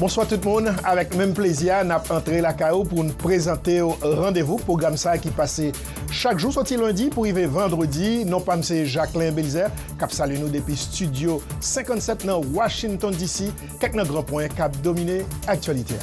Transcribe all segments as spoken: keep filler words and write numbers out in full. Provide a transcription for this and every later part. Bonsoir tout le monde. Avec même plaisir, nous avons entré la K O pour nous présenter au rendez-vous. Programme ça qui passait chaque jour, sorti lundi pour arriver vendredi. Non pas M. Jacqueline Belizère, cap salue nous depuis Studio cinquante-sept dans Washington D C. Quelques grands points cap dominé actualité.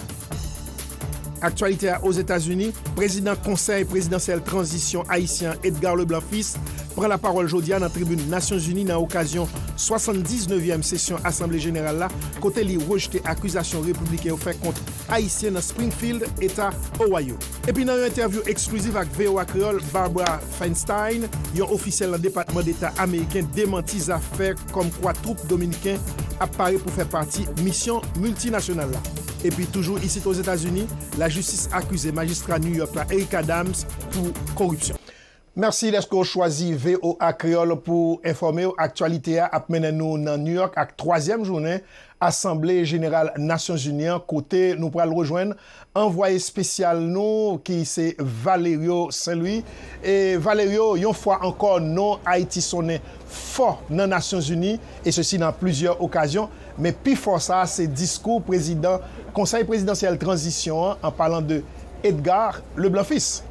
Actualité aux États-Unis, président conseil présidentiel transition haïtien Edgar Leblanc Fils prend la parole aujourd'hui dans la tribune Nations Unies dans l'occasion soixante-dix-neuvième session Assemblée générale là, côté li rejeté accusation républicaine au fait contre haïtien dans Springfield, État Ohio. Et puis dans une interview exclusive avec V O A Creole, Barbara Feinstein, un officiel dans le département d'État américain démentit les affaires comme quoi troupes dominicaines apparaît pour faire partie mission multinationale là. Et puis toujours ici aux États-Unis, la justice accusée magistrat New York, Eric Adams, pour corruption. Merci d'être choisi V O A Creole pour informer l'actualité à mener nous dans New York à troisième journée Assemblée générale Nations Unies côté nous pourrons rejoindre envoyé spécial nous qui c'est Valério Saint-Louis et Valério une fois encore non Haïti sonné fort dans les Nations Unies et ceci dans plusieurs occasions mais plus fort ça c'est discours président Conseil présidentiel transition en parlant de Edgar Leblanc Fils.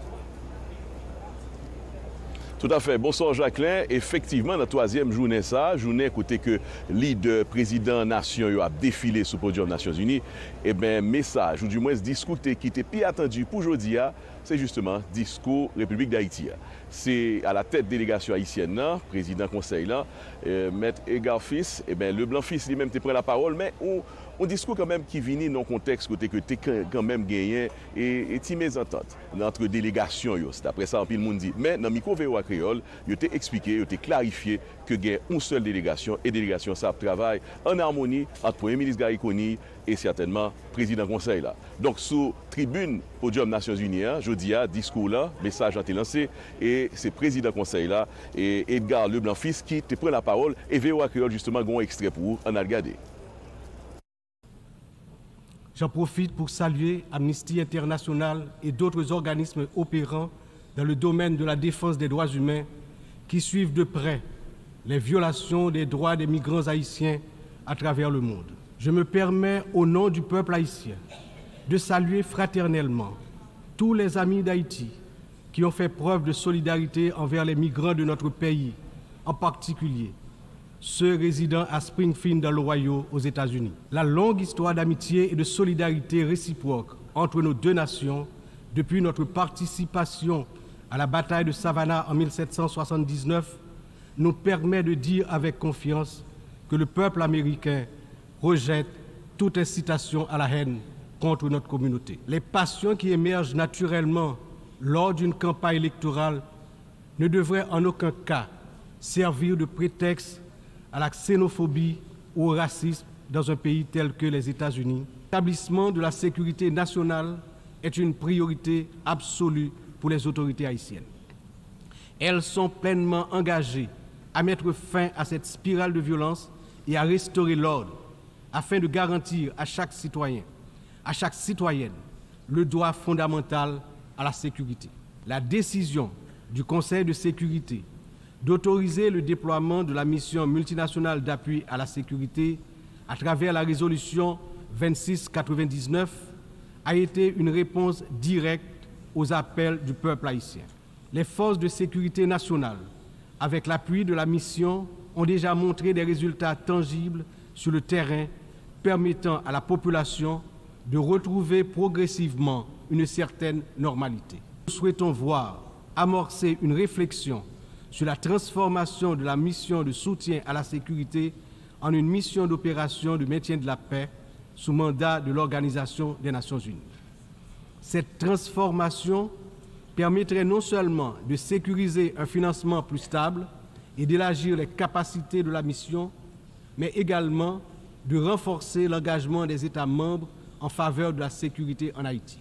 Tout à fait. Bonsoir Jacqueline. Effectivement, la troisième journée, ça, journée côté que leader, président, nation, a défilé sous le podium des Nations Unies, eh bien, message, ou du moins, ce discours qui était plus attendu pour aujourd'hui, c'est justement discours République d'Haïti. C'est à la tête délégation haïtienne, président conseil, euh, maître Edgar Fils, eh bien, Leblanc Fils lui-même te prend la parole, mais on... un discours quand même qui vient dans le contexte côté que tu quand même gagné et, et tu mésentente entre délégation. C'est après ça, le monde dit. Mais dans le micro V O A Créole, il t'a expliqué, il t'a clarifié que il y a une seule délégation et délégation ça travaille en harmonie entre Premier ministre Garry Conille et certainement président conseil là. Donc sous tribune podium Nations Unies, jeudi à discours là, message a été lancé et c'est président conseil là et Edgar Leblanc Fils qui te prend la parole et V O A Créole justement un extrait pour vous, en a regardé. J'en profite pour saluer Amnesty International et d'autres organismes opérants dans le domaine de la défense des droits humains qui suivent de près les violations des droits des migrants haïtiens à travers le monde. Je me permets, au nom du peuple haïtien, de saluer fraternellement tous les amis d'Haïti qui ont fait preuve de solidarité envers les migrants de notre pays, en particulier ceux résidant à Springfield dans l'Ohio aux États-Unis. La longue histoire d'amitié et de solidarité réciproque entre nos deux nations depuis notre participation à la bataille de Savannah en mille sept cent soixante-dix-neuf nous permet de dire avec confiance que le peuple américain rejette toute incitation à la haine contre notre communauté. Les passions qui émergent naturellement lors d'une campagne électorale ne devraient en aucun cas servir de prétexte à la xénophobie ou au racisme dans un pays tel que les États-Unis. L'établissement de la sécurité nationale est une priorité absolue pour les autorités haïtiennes. Elles sont pleinement engagées à mettre fin à cette spirale de violence et à restaurer l'ordre afin de garantir à chaque citoyen, à chaque citoyenne, le droit fondamental à la sécurité. La décision du Conseil de sécurité d'autoriser le déploiement de la mission multinationale d'appui à la sécurité à travers la résolution vingt-six quatre-vingt-dix-neuf a été une réponse directe aux appels du peuple haïtien. Les forces de sécurité nationale, avec l'appui de la mission, ont déjà montré des résultats tangibles sur le terrain, permettant à la population de retrouver progressivement une certaine normalité. Nous souhaitons voir amorcer une réflexion sur la transformation de la mission de soutien à la sécurité en une mission d'opération de maintien de la paix sous mandat de l'Organisation des Nations Unies. Cette transformation permettrait non seulement de sécuriser un financement plus stable et d'élargir les capacités de la mission, mais également de renforcer l'engagement des États membres en faveur de la sécurité en Haïti.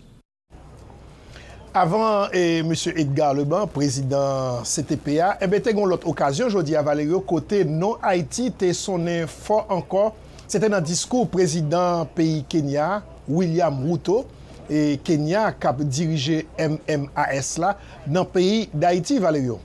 Avant et M. Edgar Leblanc, président C T P A, eh bien, t'as eu l'autre occasion, je dis à Valério, côté non-Haïti, t'es sonné fort encore. C'était dans le discours président pays Kenya, William Ruto, et Kenya qui a dirigé M M A S là, dans le pays d'Haïti, Valério.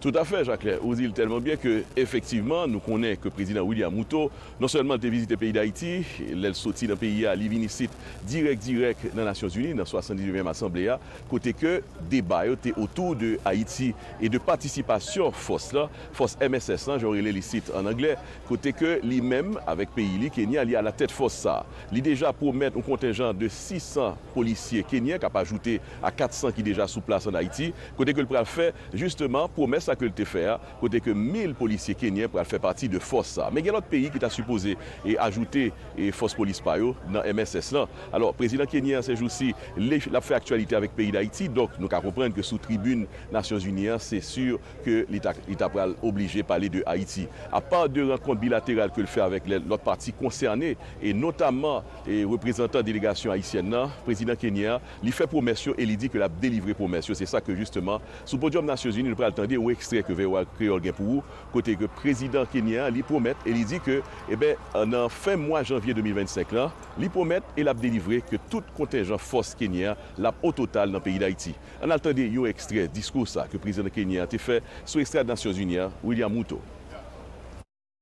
Tout à fait, Jacques-Claire. Vous dites tellement bien que, effectivement, nous connaissons que le président William Ruto, non seulement a visité le pays d'Haïti, il est sorti dans le pays, il est direct, direct dans les Nations Unies, dans la soixante-dix-neuvième Assemblée, côté que débat était autour de Haïti et de participation force là, force M S S, j'aurais les sites en anglais, côté que lui-même, avec le pays, Kenya, il est à la tête force ça. Il déjà promet un contingent de six cents policiers kenyens, qui a ajouté à quatre cents qui déjà sous place en Haïti, côté que le président fait justement promesse que le T F R, côté que mille policiers kenyens pourraient faire partie de force ça. Mais il y a d'autres pays qui t'a supposé et ajouter et force police par eux dans M S S là. Alors, président kenyan ces jours-ci, l'a fait actualité avec le pays d'Haïti, donc nous qu'à comprendre que sous tribune Nations Unies, c'est sûr que l'État pourra obligé de parler de Haïti. À part de rencontres bilatérales que le fait avec l'autre partie concernée et notamment les représentants de la délégation haïtienne, le président kenyan, il fait promesse et il dit que l'a délivré promesse. C'est ça que justement, sous le podium Nations Unies, nous pourrons attendre où extrait que V O A Créole pour vous, côté que le président kenyan lui promet et il dit que, eh bien, en fin mois janvier deux mille vingt-cinq, là, il promet et l'a délivré que tout contingent force kenyan l'a au total dans le pays d'Haïti. On attend un extrait discours ça que le président kenyan a fait sous extrait des Nations Unies, William Ruto.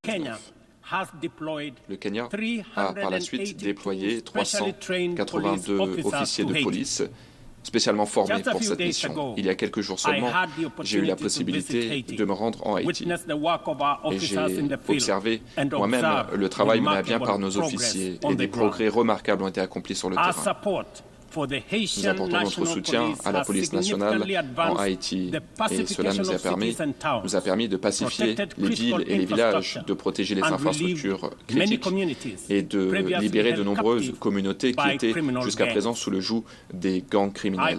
Kenya. Le Kenya a par la suite déployé trois cent quatre-vingt-deux officiers de police spécialement formés pour cette mission. Il y a quelques jours seulement, j'ai eu la possibilité de me rendre en Haïti. Et j'ai observé moi-même le travail mené à bien par nos officiers et des progrès remarquables ont été accomplis sur le terrain. Nous apportons notre soutien à la police nationale en Haïti et cela nous a permis, nous a permis de pacifier les villes et les villages, de protéger les infrastructures critiques et de libérer de nombreuses communautés qui étaient jusqu'à présent sous le joug des gangs criminels.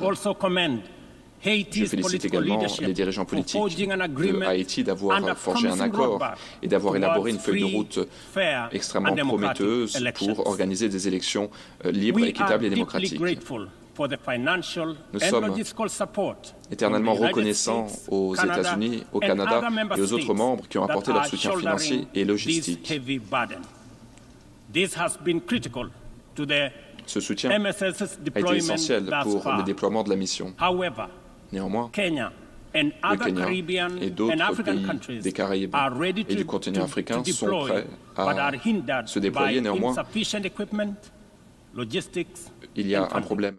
Je félicite également les dirigeants politiques de Haïti d'avoir forgé un accord et d'avoir élaboré une feuille de route extrêmement prometteuse pour organiser des élections libres, équitables et démocratiques. Nous sommes éternellement reconnaissants aux États-Unis, au Canada et aux autres membres qui ont apporté leur soutien financier et logistique. Ce soutien a été essentiel pour le déploiement de la mission. Néanmoins, le Kenya et d'autres pays des Caraïbes et du continent africain sont prêts à se déployer. Néanmoins, il y a un problème.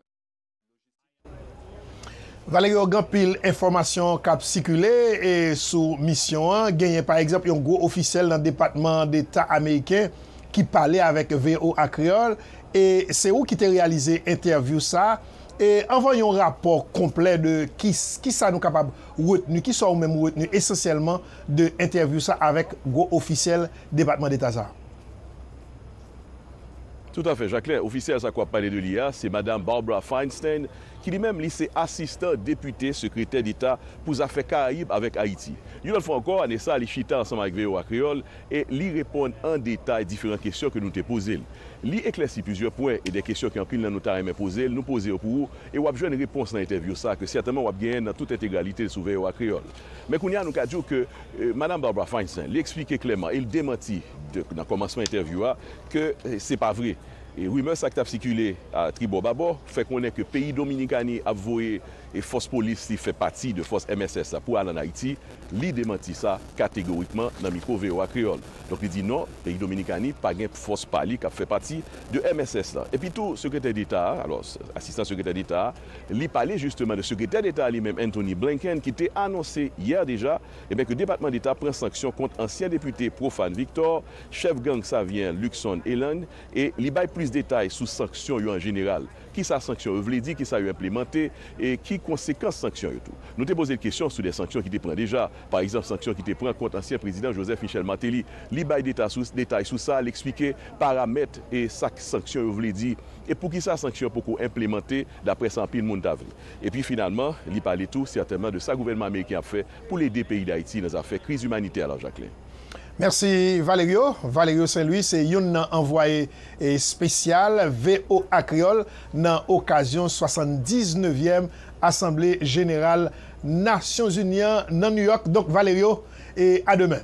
Valérie, il y a pile d'informations qui ont circulé sur mission. Gagné par exemple un gros officiel dans le département d'État américain qui parlait avec V O A Créole. Et c'est où qui t'a réalisé interview ça. Et envoyons un rapport complet de qui, qui ça nous capable retenu, qui sont même retenu essentiellement de interview ça avec gros officiel département d'État ça. Tout à fait, Jacques-Claire. Officiel ça quoi parler de l'I A, c'est Madame Barbara Feinstein qui lui-même lycée assistant député secrétaire d'État pour les affaires Caraïbes avec Haïti. Une autre fois encore, Anessa a chita ensemble avec V O A Créole et lui répond en détail différentes questions que nous t'ai posées. Lui éclaircit plusieurs points et des questions qui en pile dans nos tarifs posées, nous poser pour vous et vous avez une réponse dans l'interview ça que certainement vous avez gagné dans toute intégralité sur V O A Créole. Mais qu'on y a nous dit que euh, Madame Barbara Feinstein lui expliquait clairement, il démentit de, dans le commencement de l'interview que euh, c'est pas vrai. Et rumeur ça qui a circulé à Tribo Babor fait qu'on est que pays dominicani a voué et force police qui fait partie de force M S S pour aller en Haïti, il démentit ça catégoriquement dans le micro V O A Créole. Donc il dit non, pays dominicani pas de force pali qui fait partie de M S S là. Et puis tout secrétaire d'État, alors assistant secrétaire d'État, il parlait justement de secrétaire d'État lui-même Anthony Blinken qui était annoncé hier déjà et bien que le département d'État prend sanction contre ancien député Profane Victor, chef gang Savien Luxon Ellen et il baille plus détails sous sanctions en général. Qui ça sanction vous voulez dire, qui ça a implémenté et qui conséquences sanctions tout. Nous t'ai posé des questions sur des sanctions qui te prennent déjà. Par exemple, sanctions qui te prennent contre ancien président Joseph Michel Matéli. Il baille détails sous ça, l'expliquer paramètres et ça sanctions vous voulez dire. Et pour qui ça sanction pour qu'on implémenter d'après ça pile monde d'avril. Et puis finalement, il parlait tout certainement de ça gouvernement américain a fait pour aider pays d'Haïti dans affaires crise humanitaire là, Jacqueline. Merci Valério. Valério Saint-Louis, c'est un envoyé spécial V O A Créole dans l'occasion soixante-dix-neuvième Assemblée Générale Nations Unies dans New York. Donc Valério, et à demain.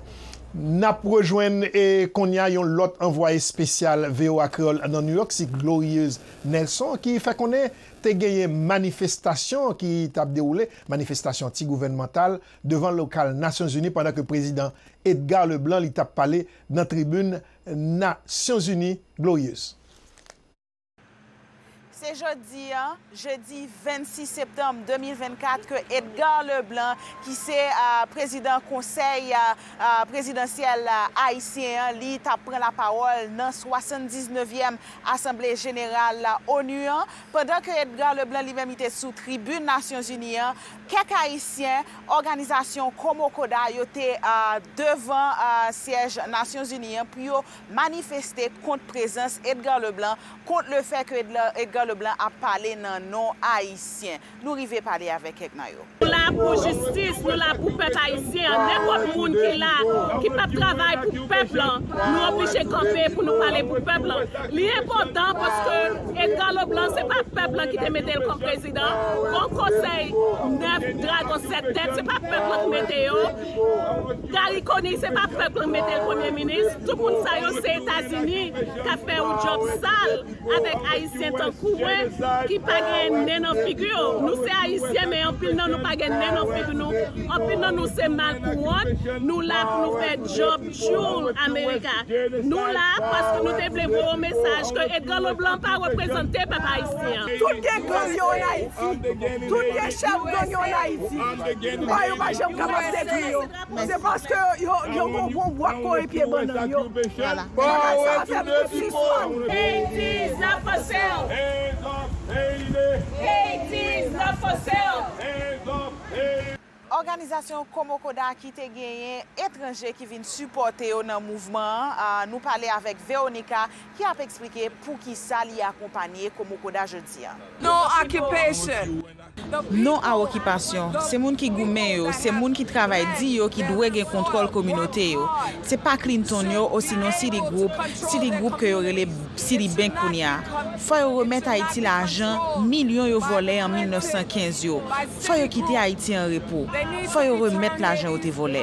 N'a pour rejoindre et qu'on y a l'autre envoyé spécial V O A Creole dans New York, c'est Glorieuse Nelson qui fait qu'on est gagné manifestation qui t'a déroulé, manifestation anti-gouvernementale devant le local Nations Unies pendant que le président Edgar Leblanc il t'a parlé dans la tribune Nations Unies Glorieuse. C'est jeudi, hein? jeudi vingt-six septembre deux mille vingt-quatre que Edgar Leblanc, qui c'est uh, président conseil uh, uh, présidentiel uh, haïtien, lui t'a pris la parole dans soixante-dix-neuvième Assemblée générale uh, ONU. Hein? Pendant que Edgar Leblanc lui-même était sous tribune Nations Unies, hein? quelques haïtiens, organisation comme OCODA, étaient uh, devant uh, siège Nations Unies hein, pour manifester contre présence Edgar Leblanc, contre le fait que Edgar Leblanc a parlé dans non haïtien. Nous arrivons à parler avec Eknayo. Nous là pour justice, nous là pour peuple haïtien, n'importe monde qui là, qui pas travail pour peuple, nous obligés camper pour nous parler pour peuple. L'important parce que Edgar Leblanc c'est pas peuple qui te mettait comme président, bon conseil neuf dragon sept têtes, c'est pas peuple qui mettait yo. Garry Conille c'est pas peuple qui mettait le premier ministre. Tout le monde ça c'est États-Unis qui a fait un job sale avec haïtien tant que qui pas gagné dans figure. Nous c'est haïtiens mais en pile non nous pas gagné dans figure nous. En pile non nous c'est mal pour nous là pour nous faire job jour américain. Nous là parce que nous développons un message que Edgar Leblanc pas représenté par haïtien. Tout est grand en Haïti. Tout est chef grand en Haïti. Moi je pas jamais capable de dire. C'est parce que yo yo comprend voir quoi et pied bandan yo. Voilà. Ça fait plus histoire. Haïti la facile. Organisation comme OCODA qui te gagné étranger qui vient supporter dans le mouvement. Euh, nous parler avec Véronica qui a expliqué pour qui ça l'y accompagner comme OCODA jeudi. Non occupation. Non à occupation. C'est moun qui goumé yo, c'est moun qui travaille di yo qui doit gen contrôle communauté yo. C'est pas Clinton yo ou sinon si les groupes, si les groupes que yo relè si les ben kounya. Faut yo remettre Haïti l'argent millions yo volé en mille neuf cent quinze yo. Faut yo quitter Haïti en repos. Faut yo remettre l'argent au te volé.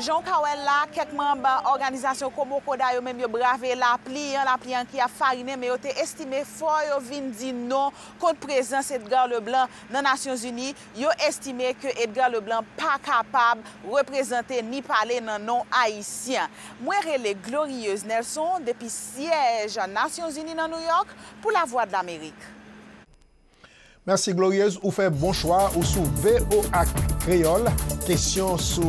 Jean Kawel là, quelques membres organisation comme OCODA yo même yo bravé la pli, la pli qui a fariné mais yo té estimé fort yo vinn di non contre présence Edgar Leblanc dans Nations Unies, yo estimé que Edgar Leblanc pas capable représenter ni parler dans non haïtien. Moi relé Glorieuse Nelson depuis siège Nations Unies dans New York pour la Voix de l'Amérique. Merci Glorieuse, ou fait bon choix, ou sous V O A Créole. Question sur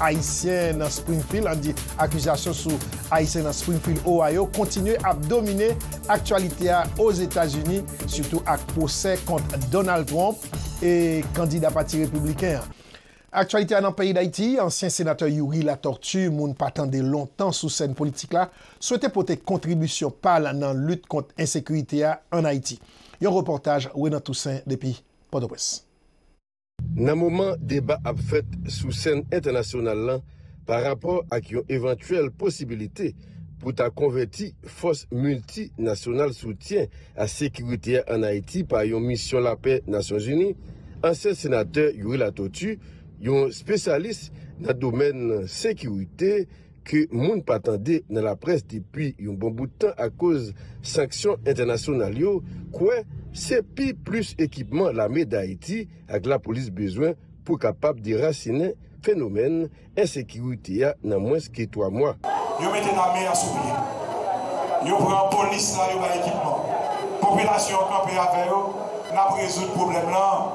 Haïtien dans Springfield, on dit accusation sur Haïtien dans Springfield, Ohio, continue à dominer l'actualité aux États-Unis, surtout avec procès contre Donald Trump et candidat parti républicain. Actualité dans le pays d'Haïti, ancien sénateur Youri Latortue, moun pa tande longtemps sous scène politique là, souhaitait porter contribution par la lutte contre l'insécurité en Haïti. Un reportage Renan Toussaint depuis Port-au-Prince. Dans le moment débat a fait sous scène internationale par rapport à une éventuelle possibilité pour ta convertir force multinationale soutien à la sécurité en Haïti par une mission la paix Nations Unies, ancien sénateur Youri Latortue, un spécialiste dans le domaine sécurité que moun pa tande dans la presse depuis un bon bout de temps à cause sanctions internationales yo quoi c'est pi plus équipement l'armée d'Haïti avec la police besoin pour capable de raciner phénomène insécurité dans moins que trois mois. Yo mettez l'armée à souplier. Yo prend police là yo ba équipement. Population camper avec yo, n'a résoudre problème là.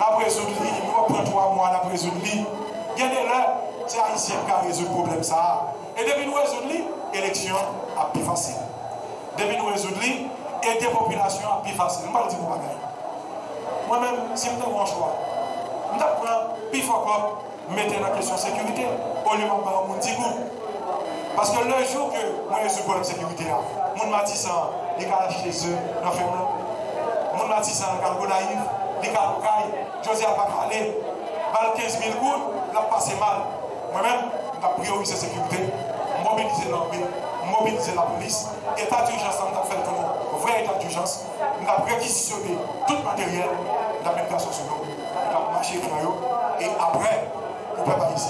N'a résoudre li, on prend trois mois n'a résoudre li. Gardez là. C'est Haïtien qui a résolu le problème. Ça. Et depuis nous résoudre, l'élection a plus facile. Depuis nous résoudre, aider la population a plus facile. Je ne vais pas dire pour bagaille. Moi-même, si je prends mon choix, je prends plus fort pour mettre la question de sécurité au lieu de prendre mon petit goût. Parce que le jour que je résous le problème de sécurité, mon matissant, il va acheter chez eux dans le ferme. Mon matissant, il va go naïf, il va go caille, José va pas aller. Val quinze mille gouttes, il va passer mal. Moi-même, la priorité sécurité, mobiliser l'armée, mobiliser la police, et pas d'urgence en tant que fait que nous. vrai état d'urgence, nous avons réquisitionné tout le matériel de la migration sur nous, nous avons marché sur nous, et après, nous préparons ici,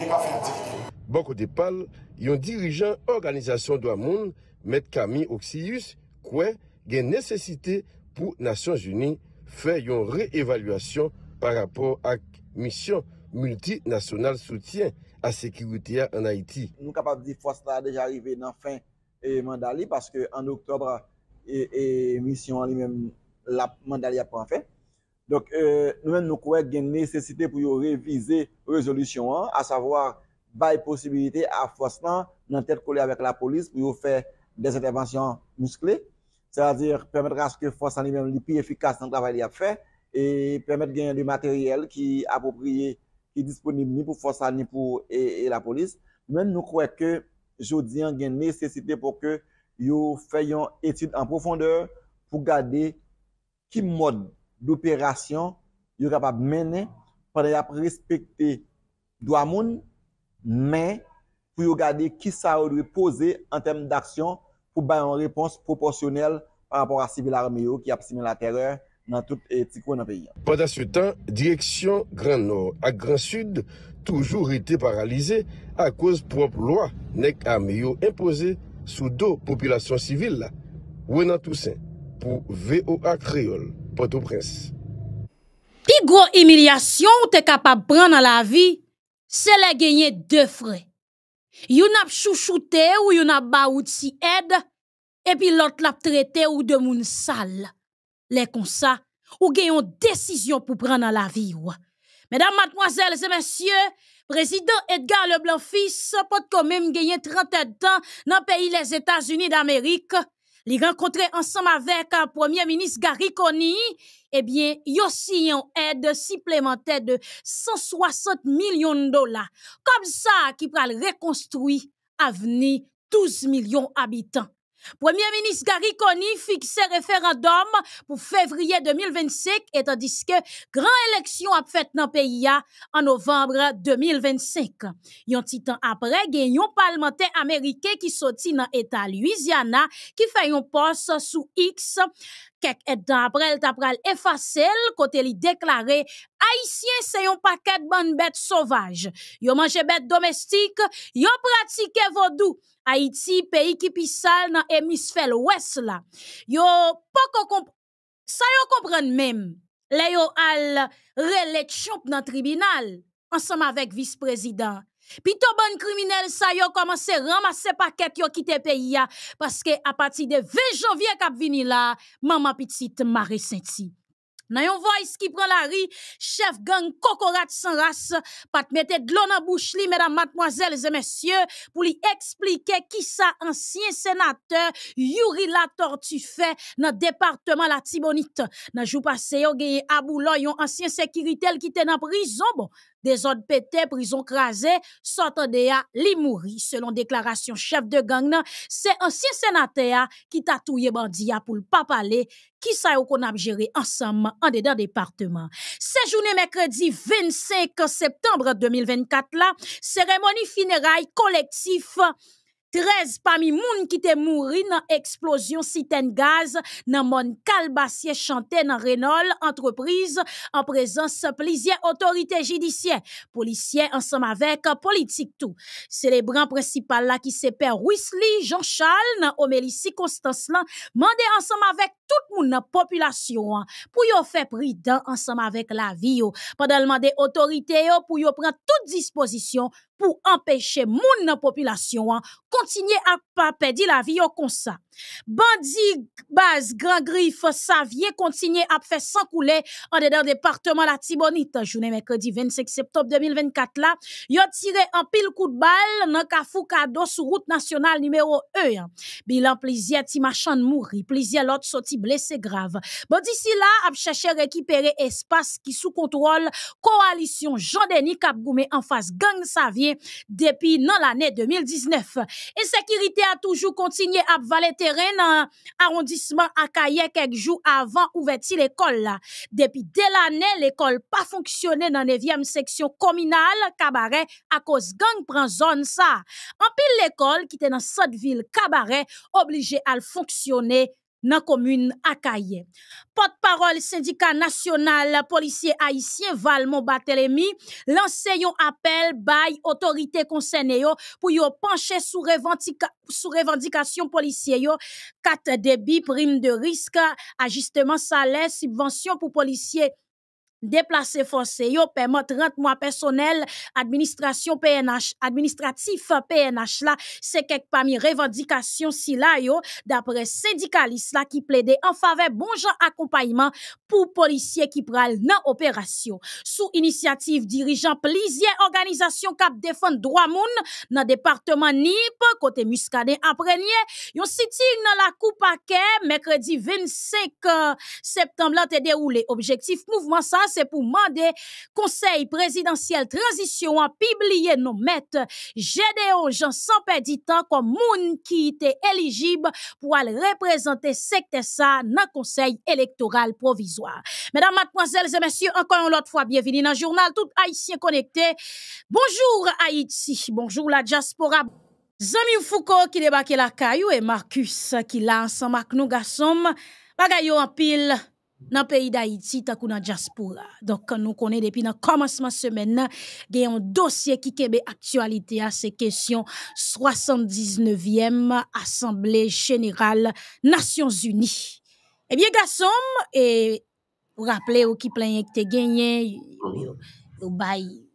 nous avons fait activité. Bon côté parle, un dirigeant organisation de monde, M. Camille Oxius, quoi, il y a nécessité pour les Nations Unies faire une réévaluation par rapport à la mission multinationale soutien à la sécurité en Haïti. Nous sommes capables de dire que la force est déjà arrivée dans la fin du mandat parce qu'en octobre, la mission elle-même, la mandat n'est pas en fait. Donc, euh, nous-mêmes, nous croyons qu'il y a une nécessité pour réviser la résolution, hein, à savoir, la possibilité à la force d'en tête collée avec la police pour faire des interventions musclées. C'est-à-dire permettre à ce que la force en lui-même soit plus efficace dans le travail qu'il a fait et permettre de gagner du matériel qui est approprié, qui est disponible ni pour la force ni pour et, et la police. Même nous croyons que aujourd'hui, il y a une nécessité pour que nous fassions une étude en profondeur pour garder quel mode d'opération nous sommes capables de mener pour respecter les droits de l'homme, mais pour regarder qui ça doit poser en termes d'action pour avoir une réponse proportionnelle par rapport à la civile armée qui a simé la terreur dans tout le pays. Pendant ce temps, direction Grand Nord à Grand Sud toujours été paralysée à cause propre loi nec armée imposée sous dos population civile. Renan Toussaint pour V O A Créole, Port-au-Prince. Pi gros humiliation tu es capable de prendre dans la vie, c'est les gagner deux frais. Yon ap chouchoute ou yon ap ba ou ti aide, et puis l'autre l'a traité ou de moun sale. Les comme ça, ou gen yon décision pour prendre la vie ou. Mesdames, mademoiselles et messieurs, président Edgar Leblanc Fils, pot quand même gagné trente ans dans pays les États-Unis d'Amérique. Li rencontré ensemble avec un premier ministre Garry Conille, eh bien, yo si yon aide supplémentaire de cent soixante millions de dollars. Comme ça, qui pral reconstruire avenir douze millions d'habitants. Premier ministre Garry Conille fixe référendum pour février deux mille vingt-cinq, et tandis que grande élection a fait dans le pays en novembre deux mille vingt-cinq. Yon petit temps après, gen yon parlementaire américain qui sorti dans l'État Louisiana, qui fait yon post sous X. Quelques temps après, elle t'a pral effacé, côté li déclaré Haïtien c'est un paquet de bonnes bêtes sauvages. Yo mange bêtes domestiques, yo pratique vaudou. Haïti, pays qui pissal dans hémisphère ouest là. Yo pas comp... ça yo comprendre même. Là yo al réélection dans tribunal ensemble avec vice-président. Pito bon criminel ça yo commencé ramasser paquet yo quitter pays ya parce que à partir de vingt janvier k'ap vini là, maman petite Marie Saint-Ti. Nan yon voice qui prend la rue, chef gang Kokorat sans race, pat mette de l'eau dans bouche li, mesdames, mademoiselles et messieurs, pour lui expliquer qui sa ancien sénateur Youri Latortue fait dans département la Tibonite. Nan jou passé yo gagné Aboulo, yon ancien sécurité qui était dans prison, bon, des ordres pété, prison crasé, sortant de ya, li mouri. Selon déclaration chef de gang nan, c'est ancien sénateur qui tatouye bandia pour le pas parler, qui sa yo qu'on a géré ensemble en dedans département. C'est journée mercredi vingt-cinq septembre deux mille vingt-quatre là, cérémonie funéraille collectif treize parmi moun qui te mouri dans explosion citerne gaz dans mon Calbassier chanté dans Reynol entreprise en présence plusieurs autorités judiciaires, policiers ensemble avec politique tout. Célébrant principal là qui se perd Wisly Jean-Charles dans Omelysi Constance là, mandé ensemble avec tout moun nan population pour yo fait prudent ensemble avec la vie yo. Pendant le mandé autorité yo pour yo prendre toute disposition pour empêcher moun nan population continuer à pas perdre la vie au comme ça. Bandi base grand griffe Savien continuer à faire sans couler en dedans département la Tibonite. Journée mercredi vingt-cinq septembre deux mille vingt-quatre là, yo tiré un pile coup de balle dans Kafou Kado sur route nationale numéro un. Bilan plusieurs ti machan mouri, plusieurs l'autre sorti blessé grave. Bandi si là a cherché récupérer espace qui sous contrôle coalition Jean-Denis Kapgoumé en face gang Savien depuis dans l'année deux mille dix-neuf. Insécurité a toujours continué à valer terrain dans arrondissement Akaye quelques jours avant ouverture l'école là. Depuis dès l'année l'école pas fonctionné dans neuvième section communale Cabaret à cause gang prend zone ça. En pile l'école qui était dans cette ville Cabaret obligé à fonctionner dans la commune Akaye. Porte-parole syndicat national policier haïtien Valmont Barthélemy lance un appel by autorité concernée pour yo pencher sous revendica, sous revendication policier yo quatre débits prime de risque ajustement salaire subvention pour policiers déplacé forcé yo paiement trente mois personnel administration P N H administratif P N H là c'est quelque parmi revendication si là yo d'après syndicalistes là qui plaidait en faveur bon genre accompagnement pour policiers qui pral nan opération sous initiative dirigeant plusieurs organisations cap défendre droit moun dans département N I P côté Muscadet après-nier yon sitting dans la coupe paquet mercredi vingt-cinq septembre là te déroulé objectif mouvement ça c'est pour demander conseil présidentiel transition à publier nos maîtres Gedeon Jean sans perdre du temps comme moun qui était éligible pour aller représenter secteur ça dans conseil électoral provisoire. Mesdames, mademoiselles et messieurs, encore une autre fois bienvenue dans le journal tout haïtien connecté. Bonjour Haïti, bonjour la diaspora. Zamiou Foucault qui débarque la caillou et Marcus qui là ensemble avec nous garçons bagayo en pile. Dans le pays d'Haïti, dans la diaspora. Donc, quand nous connaissons depuis le commencement de la semaine, il y a un dossier qui est actualité à ces questions soixante-dix-neuvième Assemblée Générale Nations Unies. Eh bien, garçon, et rappelez ou qui plein que te gagné, ou bail,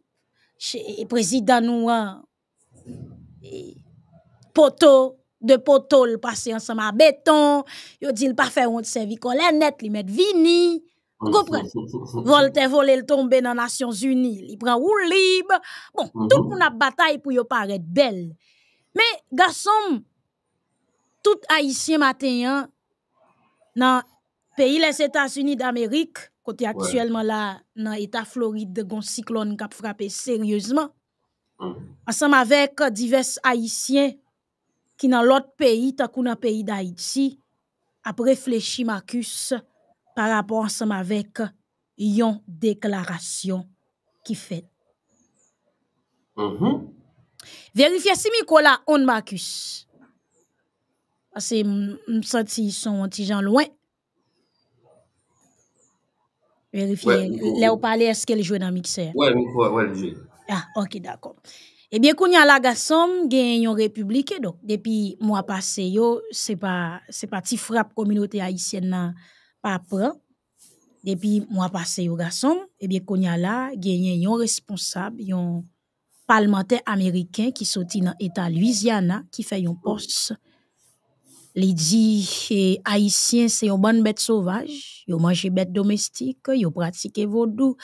président nous, poto, de poteau le passer ensemble à béton yo dit le pas faire honte servicolet net li met vini comprenez volte voler le tomber dans Nations Unies il prend ou libre bon mm -hmm. Tout la bataille pour yo paraître belle mais garçon tout haïtien matin dans pays les États-Unis d'Amérique côté actuellement là ouais. Dans état Floride gon cyclone qui a frappé sérieusement mm -hmm. Ensemble avec divers haïtiens qui dans l'autre pays, tant qu'on dans le pays d'Haïti, a réfléchi Marcus par rapport ensemble avec une déclaration qui fait. Mm-hmm. Vérifiez si Nicolas on Marcus. Parce que me senti son petit gens loin. Vérifiez. Ouais, là où parler, est-ce qu'elle joue dans le mixeur? Ouais, ouais, ouais, joue. Ah, ok, d'accord. Eh bien, qu'on y a la gassom, gagne yon république, donc, depuis mois passé, yo, c'est pas, c'est pas ti frappe communauté haïtienne, nan, pas prend. Depuis mois passé, yo, gassom, eh bien, qu'on y a la, gagne yon responsable, yon parlementaire américain qui sorti dans l'État Louisiana, qui fait yon poste. Li di, eh, haïtien, c'est yon bonne bête sauvage, yon mange bête domestique, yon pratique vaudou.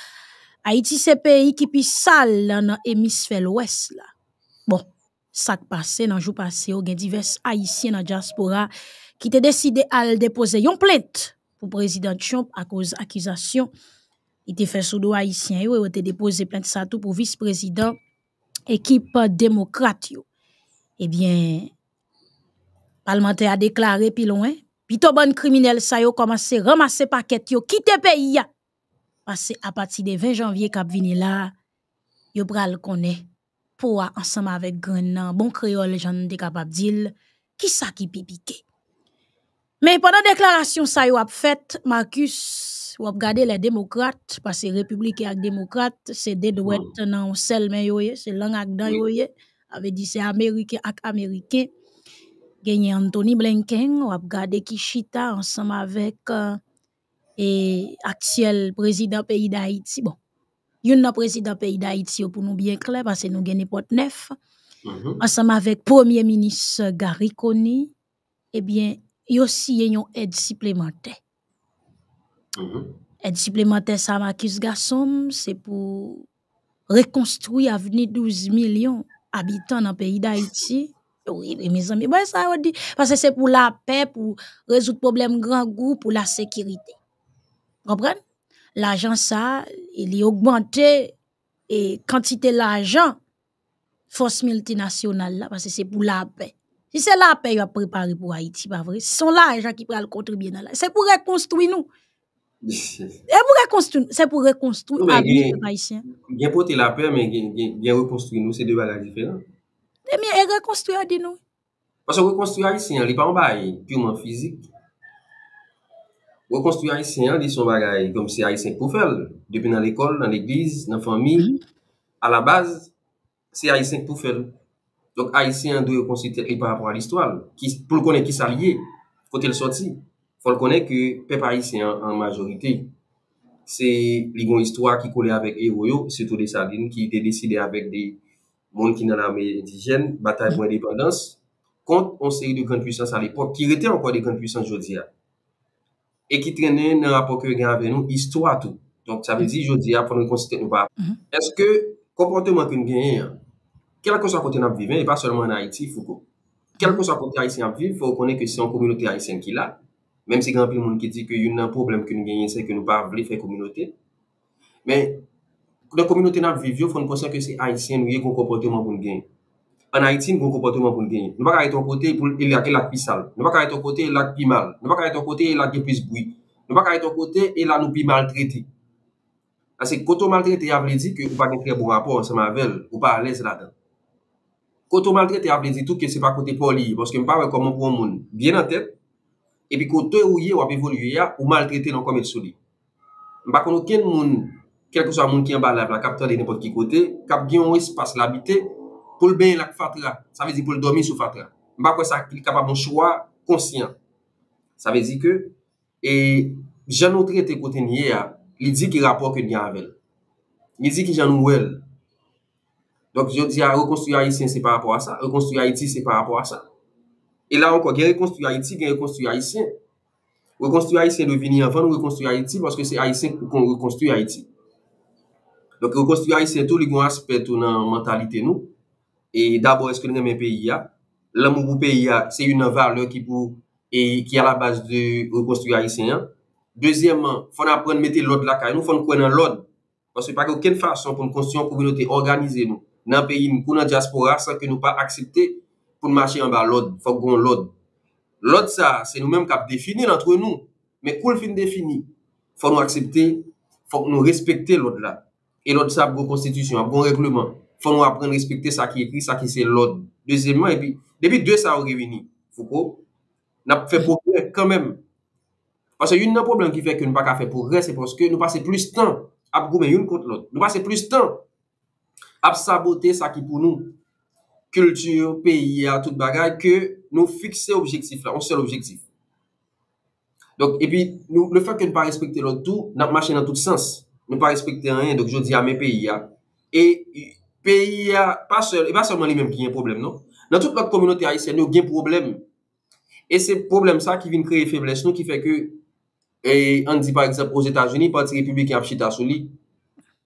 Haïti, c'est pays qui pis sale dans l'hémisphère l'ouest. Bon, ça qui passe, dans le jour passé, il y a divers Haïtiens dans la diaspora qui ont décidé à déposer une plainte pour le président Trump à cause d'accusations. Il a fait sous dos Haïtien, il a déposé plainte ça tout pour vice-président, équipe démocrate. Eh bien, le parlementaire a déclaré, puis loin, puis tout bon criminel, ça a commencé à ramasser paquet, quitter le pays. Parce qu'à partir de vingt janvier, kap vini là, yo pral konnen pour ensemble avec Grenan, bon créole, j'en de capable d'il, qui sa qui pipique. Mais pendant déclaration sa yo ap fait, Marcus, ou ap gade les démocrates, parce que républicains et démocrates, c'est des douettes dans un seul men yoye, c'est langue ak dan yoye, avait dit c'est américain ak américain. Gagné Anthony Blinken, ou ap gade Kishita ensemble avec. Uh, et actuel président pays d'Haïti bon yon nan président pays d'Haïti pour nous bien clair parce que nous gagne porte neuf ensemble avec premier ministre Garry Conille eh bien yo siye yon aide supplémentaire mm -hmm. Aide supplémentaire ça Marcus Gassom c'est pour reconstruire avenir douze millions habitants dans pays d'Haïti. Oui, mes amis bon ça on dit parce que c'est pour la paix pour résoudre problème grand goût pour la sécurité. Comprendre? L'argent, ça, il est augmenté et quantité l'argent, force multinationale, là, parce que c'est pour la paix. Si c'est la paix, il a préparé pour Haïti, pas vrai? C'est l'argent qui peut le contribuer dans la. C'est pour reconstruire nous. C'est pour reconstruire. C'est pour reconstruire les Haïtiens. Il y a porté la paix, mais il y a reconstruit nous, c'est deux valeurs différentes. Eh bien, il reconstruit, dis-nous. Parce que reconstruire Haïtien, il n'est pas en bas, purement physique. reconstruire haïtien, ils sont bagaille comme c'est haïtien pour faire. Depuis dans l'école, dans l'église, dans la famille, mm-hmm. à la base, c'est haïtien pour faire. Donc haïtien doit reconstruire par rapport à l'histoire, qui pour connaître qui s'allie, côté le sorti. Faut connaître que peuple haïtien en majorité, c'est une histoire qui collait avec héros, surtout des Salines qui étaient décidés avec des monde qui dans l'armée indigène, bataille pour l'indépendance, contre une série de grandes puissances à l'époque, qui étaient encore des grandes puissances jodia, et qui traînaient dans le rapport que nous avons avec nous, histoire tout. Donc, ça veut dire jodia, pour nous considérer nous pas. Mm-hmm. Est-ce que le comportement que nous avons, quel que soit le côté nous vivons, et pas seulement en Haïti, Foucault, quel que soit le côté haïtien nous vivons, il faut reconnaître que c'est une communauté haïtienne qui l'a, même si grand monde qui dit que y a un problème que nous gagnons, c'est que nous ne voulons pas faire communauté. Mais, la communauté n'a vivio, faut nous penser que c'est haïtien, nous y a un comportement pour nous gagner. En Haïti, nous un comportement pour nous gagner. Nous ne pouvons pas être au côté pour il y a qui l'a plus sale. Nous ne pouvons pas être au côté il y a plus mal. Nous ne pouvons pas être au côté il y a plus bruit. Nous ne pouvons pas être au côté il y a nous plus maltraité. Parce que quand on maltraité, il veut dire que vous pas un très bon rapport ensemble avec elle, ou pas à l'aise là-dedans. Quand on maltraité, il veut dire tout que c'est pas côté poli, parce que nous ne pouvons pas comment pour un monde bien en tête. Et puis quand on est ou évolué ou maltraité dans comme il se dit. Nous ne pouvons pas monde quel que soit le monde qui est en bas, la capteur de n'importe qui côté, cap qui a un espace l'habiter, pour le bien la fatra, ça veut dire pour le dormir sur fatra. Bah quoi ça qui est capable de choix conscient. Ça veut dire que et j'en ai traité côté hier, il dit qu'il rapport que il y a avec. Il dit qu'il j'en nouvel. Donc je dis à reconstruire Haïti c'est par rapport à ça, reconstruire Haïti c'est par rapport à ça. Et là encore, il reconstruire Haïti, il reconstruire Haïti. Reconstruire Haïti devenir avant reconstruire Haïti parce que c'est Haïtien qu'on reconstruit Haïti. Donc, reconstruire Haïti, tout le aspect de la mentalité, nous. Et d'abord, est-ce que nous avons un pays? L'amour pour le pays, c'est une valeur qui est à la base de reconstruire Haïti. Deuxièmement, il faut apprendre à mettre l'ordre là, il faut croire dans l'ordre. Parce que par aucune façon, pour nous construire une communauté organisée, nous, dans le pays, nous, dans la diaspora, sans que nous pas accepter pour marcher en bas l'ordre. Il faut qu'on l'ordre. L'ordre, ça, c'est nous-mêmes qui avons défini entre nous. Mais pour le fin défini, il faut nous accepter, il faut nous respecter l'ordre là. Et l'autre, ça, bon constitution, bon règlement. Faut nous apprendre à respecter ça qui est écrit, ça qui c'est l'ordre. Deuxièmement, et puis, depuis deux, ça a réuni. Foucault, n'a fait progrès quand même. Parce qu'il y a un problème qui fait que nous n'avons pas fait progrès, c'est parce que nous passons plus de temps à gommer une contre l'autre. Nous passons plus de temps à saboter ça qui pour nous, culture, pays, toute bagaille, que nous fixer objectif là, un seul objectif. Donc, et puis, nous, le fait que nous ne pas respecter l'autre tout, nous marché dans tout sens. Nous pas respecter rien, donc je dis à mes pays. Et pays, pas, seul, pas seulement les mêmes qui ont un problème, non? Dans toute notre communauté haïtienne, nous avons un problème. Et c'est problème ça qui vient créer faiblesse, nous, qui fait que, et on dit par exemple aux États-Unis, le Parti républicain a chita sous lui.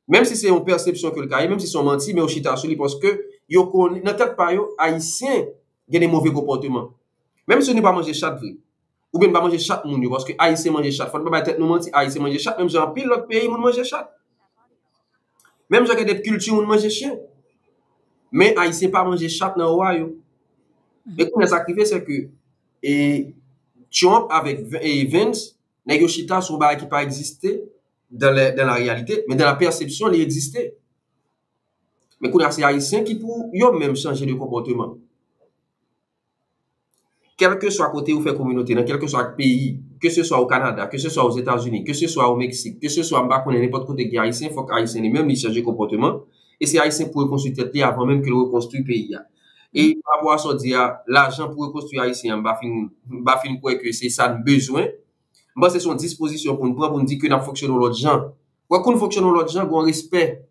Même si c'est une perception que le cas, même si c'est menti, mais on chita sous lui parce que, dans notre pays, haïtiens ont des mauvais comportements. Même si on ne pas manger chaque vie. Ou bien, pas manger chaque monde, parce que Haïti mange chat. Faut pas être nous mentir, Haïti mange chat. Même j'en pile l'autre pays, moun mange chat. Même j'en des cultures, moun mange chien. Mais Haïti pas manger chat dans le royaume. Mais ce qu'on a sacrifié, c'est que, et Trump avec Vince, Negochita, son bar qui pas existé dans la, dans la réalité, mais dans la perception, il existait. Mais qu'on a ces Haïtiens qui pour eux même changer de comportement. Quel que soit côté ou fait communauté, dans quel que soit pays, que ce soit au Canada, que ce soit aux États-Unis, que ce soit au Mexique, que ce soit en bas, qu'on ait n'importe côté qui haïtien, il faut que haïtien lui-même change de comportement. Et c'est haïtien pour reconstruire avant même que le reconstruire le pays. Et par rapport à ça, dire, l'argent pour reconstruire haïtien, bah, fin, quoi que c'est ça, besoin. Bah, c'est son disposition pour nous prendre, pour nous dire que nous fonctionnons l'autre gens. Quoi qu'on fonctionne l'autre gens, qu'on respect.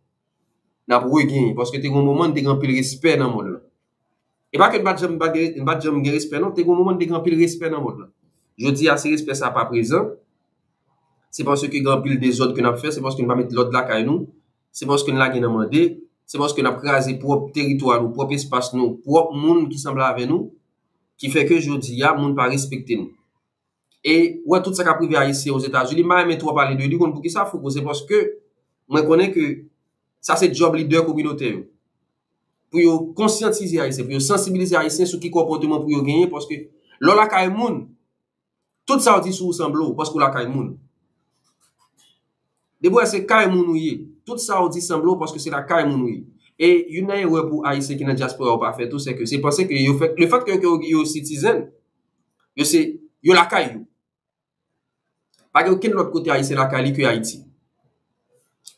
N'a pas regagné. Parce que t'es un moment, t'es grand pile respect dans le monde. Et pas que nous n'avons pas respect, non, c'est un moment de grand pile respect dans le monde. Je dis à ce respect, ça n'est pas présent. C'est parce que grand pile des autres que nous avons fait, c'est parce que nous n'avons pas mis l'autre là qu'à nous, c'est parce que nous n'avons pas demandé, c'est parce que nous avons crasé propre territoire, nos propre espace, nos propre monde qui semble avec nous, qui fait que je dis à monde pas respecter nous. Et ouais, tout ça qui a privé ici aux États-Unis, même toi parler de lui, pour qui ça faut c'est parce que moi connais que ça c'est job leader communautaire. Pour conscientiser Haïtien, pour sensibiliser Haïtien sur qui comportement pour gagner, parce que l'on ka moun, tout ça on dit sous semblot, parce que l'on ka moun. Debout c'est ka moun ouye, tout ça on dit semblot, parce que c'est la ka moun ouye. Et une erreur pour Haïtien qui n'a diaspora ou pas fait tout, c'est que c'est parce que le fait que vous êtes citoyen, c'est la ka yo. Pas de aucun autre côté haïtien la Cali que Haïti.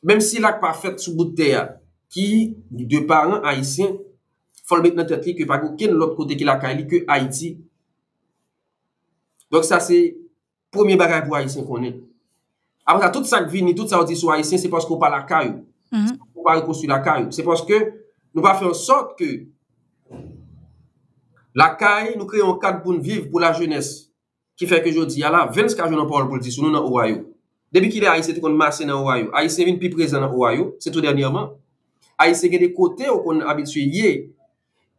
Même si la pas fait sous bout de terre qui de parents haïtiens, faut le mettre dans tête que pas de aucun autre côté qui la Cali que Haïti. Donc ça c'est premier bagage pour haïtien qu'on est. Après ça, tout ça qui vient, tout ça qui dit sur haïtien, c'est parce qu'on parle la caillou. Mm-hmm. On parle construire la caillou, c'est parce que nous va faire en sorte que la caille, nous créons un cadre pour vivre pour la jeunesse. Qui fait que je dis, à la vingt-quatre jours, on parle politique, nous dans Ohio. Depuis qu'il est haïtien, tout le monde marche dans Ohio. Haïtien est plus présent dans Ohio, c'est tout dernièrement. Haïtien est des côtés où on est habitué.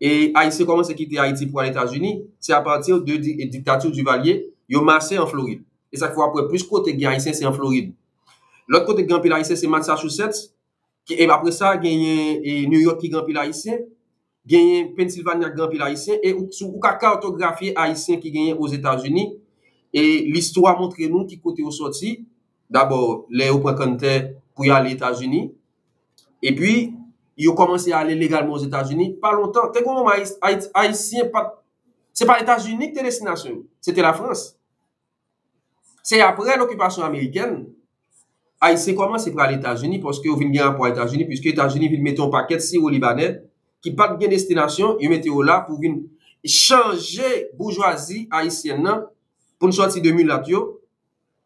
Et haïtien commence à quitter Haïti pour les États-Unis. C'est à partir de la dictature du Valier, ils ont marché en Floride. Et ça faut après plus côté haïtien, c'est en Floride. L'autre côté grand pile haïtien, c'est Massachusetts. Et après ça, il y a New York qui grand pile haïtien. Gagné Pennsylvanie grand pile haïtien et sous Oukaka orthographié haïtien qui gagne aux États-Unis et l'histoire montre nous qui côté au sorti d'abord les opérateurs pour y aller aux États-Unis et puis ils ont commencé à aller légalement aux États-Unis pas longtemps t'es comment haïtien pas c'est pas États-Unis que destination c'était la France c'est après l'occupation américaine haïtien commence à aller aux États-Unis parce que vous venez pour les États-Unis puisque les États-Unis viennent mettre un paquet si au Libanais qui pas de destination, ils mettent là pour changer bourgeoisie haïtienne pour nous sortir de mulatio,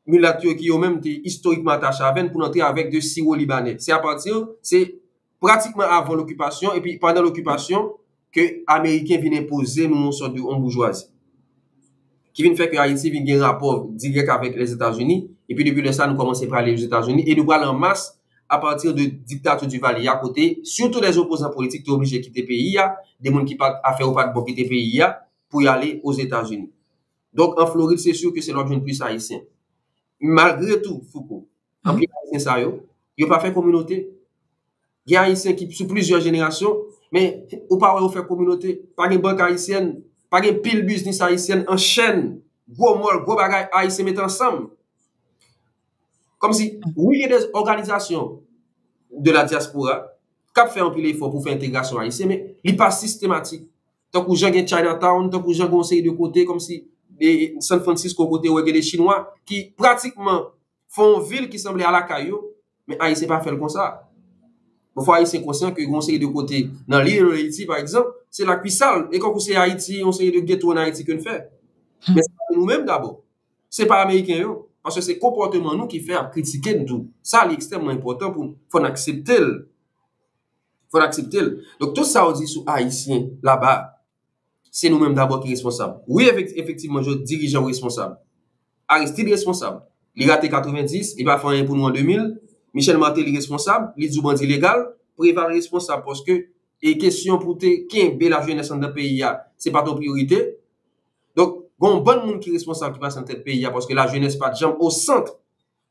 mulatio qui ont même été historiquement attaché à Venn pour entrer avec de Syro-Libanais. C'est à partir, c'est pratiquement avant l'occupation et puis pendant l'occupation que les Américains viennent imposer nous une sorte de bourgeoisie. Qui vient faire que Haïti vient un rapport direct avec les États-Unis et puis depuis le ça nous commençons à aller aux États-Unis et nous parlons en masse à partir de dictature du Valier à côté, surtout les opposants politiques qui sont obligés de quitter le pays, des gens qui partent à faire ou pas de quitter le pays pour y aller aux États-Unis. Donc en Floride, c'est sûr que c'est l'objet de plus haïtien. Malgré tout, Foucault, en plus haïtien, il n'y a pas fait communauté. Il y a haïtien qui, sous plusieurs générations, mais au pas de faire communauté, pas de banque haïtienne, pas de pile business haïtienne, en chaîne, gros mol, gros bagage haïtien mettent ensemble. Comme si, oui, il y a des organisations de la diaspora qui ont fait un pile effort pour faire l'intégration haïtienne, mais il n'est pas systématique. Tant que j'ai un Chinatown, tant que j'ai un conseil de côté, comme si San Francisco côté ou des Chinois qui pratiquement font une ville qui semble à la caillou, mais Haïti pas fait comme ça. Parfois, Haïti est conscient que le conseil de côté, dans l'île Haïti, par exemple, c'est la cuissale. Et quand vous c'est Haïti, on sait de ghetto en Haïti qu'on fait. Mais c'est nous-mêmes d'abord. C'est pas américain. Parce que c'est le comportement nous qui fait critiquer de tout. Ça, c'est extrêmement important pour nous. Il faut accepter. Il faut accepter. Donc, tout ça, on dit sur Haïtiens, là-bas, c'est nous-mêmes d'abord qui sommes responsables. Oui, effectivement, je dirige un responsable. Aristide est responsable. Il a raté quatre-vingt-dix, il va faire rien pour nous en deux mille. Michel Matéli est responsable. Il est bandit légal. Préval est responsable parce que, et question pour te, qui est la jeunesse dans le pays, ce n'est pas ton priorité. Donc, bon, bon monde qui est responsable qui passe dans tête pays parce que la jeunesse pas de jambe au centre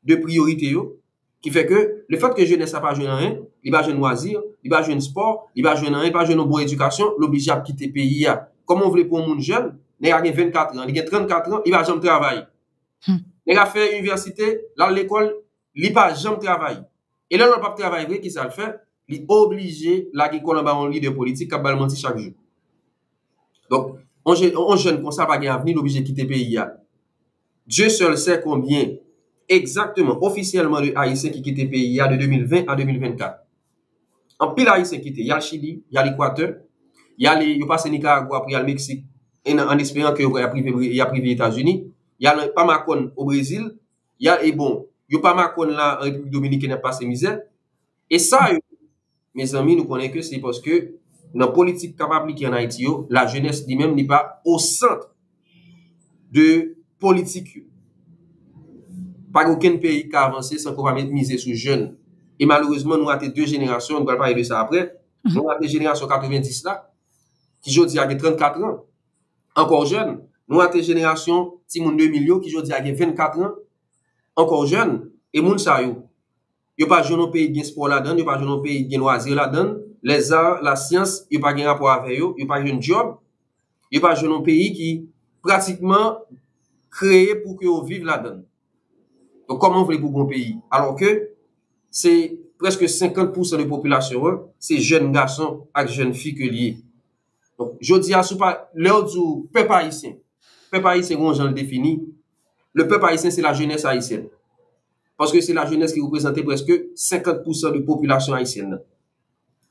de priorité yo, qui fait que le fait que jeunesse n'a pas jeune rien, il va jeune loisir, il va jeune sport, il va jeune rien, pas jeune bonne éducation, l'oblige à quitter pays a. Comment on veut pour un monde jeune, il a vingt-quatre ans, il a trente-quatre ans, il va jamais travailler. Hmm. Il a fait université, là l'école, il va jamais travailler. Et là on pas travailler vrai qui ça le fait, il est obligé la l'école en bas en leader politique qui va mentir chaque jour. Donc on jeune comme ça, pas gagner avenir, l'obligé de quitter le pays. Dieu seul sait combien exactement, officiellement, de Haïtiens qui quittent le pays de deux mille vingt à deux mille vingt-quatre. En pile Haïtiens quittent. Il y a le Chili, il y a l'Équateur, il y a le Nicaragua, puis il y a le Mexique, en espérant qu'il y a privé les États-Unis. Il y a le Pamacon au Brésil, il y a, et bon, il y a Pamacon là, en République Dominicaine, n'a pas ses misères. Et ça, mes amis, nous connaissons que c'est parce que dans la politique capable qui en Haïti, la jeunesse lui-même n'est pas au centre de politique. Pas aucun pays qui a avancé sans qu'on va mettre misé sur jeunes. Et malheureusement, nous avons deux générations, on va parler de ça après. Mm-hmm. Nous avons des générations quatre-vingt-dix là, qui aujourd'hui a trente-quatre ans, encore jeune. Nous avons des générations deux millions qui aujourd'hui a vingt-quatre ans, encore jeune. Et moun sa yo. Yo pas jeune au pays qui a sport là-dedans, yo pas jeune au pays qui a loisir là-dedans. Les arts, la science, il n'y a pas de rapport avec eux, il n'y a pas de job, il n'y a pas de pays qui pratiquement créé pour que vous viviez là-dedans. Donc, comment vous voulez pour un pays? Alors que c'est presque cinquante pour cent de la population, c'est jeunes garçons et jeunes filles que liés. Donc, je dis à ce pas, l'heure du peuple haïtien, peuple haïtien, on le définit, Le peuple haïtien, c'est la jeunesse haïtienne. Parce que c'est la jeunesse qui représente presque cinquante pour cent de la population haïtienne.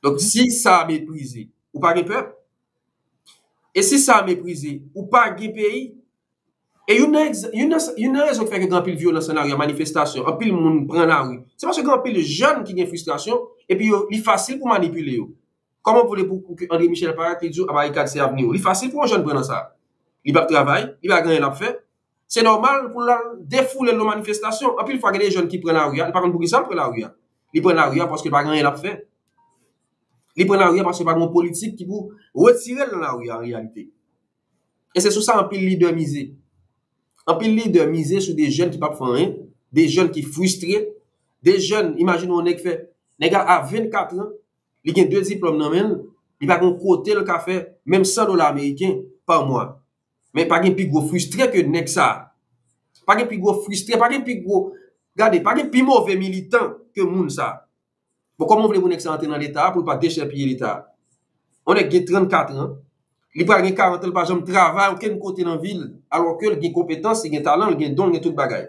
Donc, si ça a méprisé, ou pas le peuple, et si ça a méprisé, ou pas le pays, et une raison qui fait que grand pile violence dans la rue, manifestation, un pile monde prend la rue. C'est parce que grand pile jeune qui a une frustration, et puis il est facile pour manipuler. Comment voulez-vous que André Michel Parat qui dit à barricade c'est l'avenir? Il est facile pour un jeune prendre ça. Il va travailler, il va gagner la fête. C'est normal pour la défouler nos manifestations. En plus, il faut que les jeunes qui prennent la rue, ils ne prennent pas la rue. Ils prennent la rue parce qu'ils ne prennent rien à faire. Ils prennent la rue parce qu'ils ne prennent pas de politique qui vous retire de la rue en réalité. Et c'est sur ça un pile leader misé. Un pile leader misé sur des jeunes qui ne font rien, des jeunes qui sont frustrés, des jeunes, imaginons, on est fait, les gars à vingt-quatre ans, ils ont deux diplômes dans le même, ils ne vont pas côté le café, même cent dollars américains par mois. Mais pas de plus gros frustré que nèg ça. Pas de plus gros frustré, pas de plus gros. Regardez, pas de plus mauvais militant que moun ça. Bon, comment voulez-vous nèg ça entrer dans l'État pour ne pas déchirper l'État? On est trente-quatre ans, il pas quarante ans, par exemple, travail, aucun côté dans la ville, alors que il a compétence, il a talent, il a don, il a tout bagay.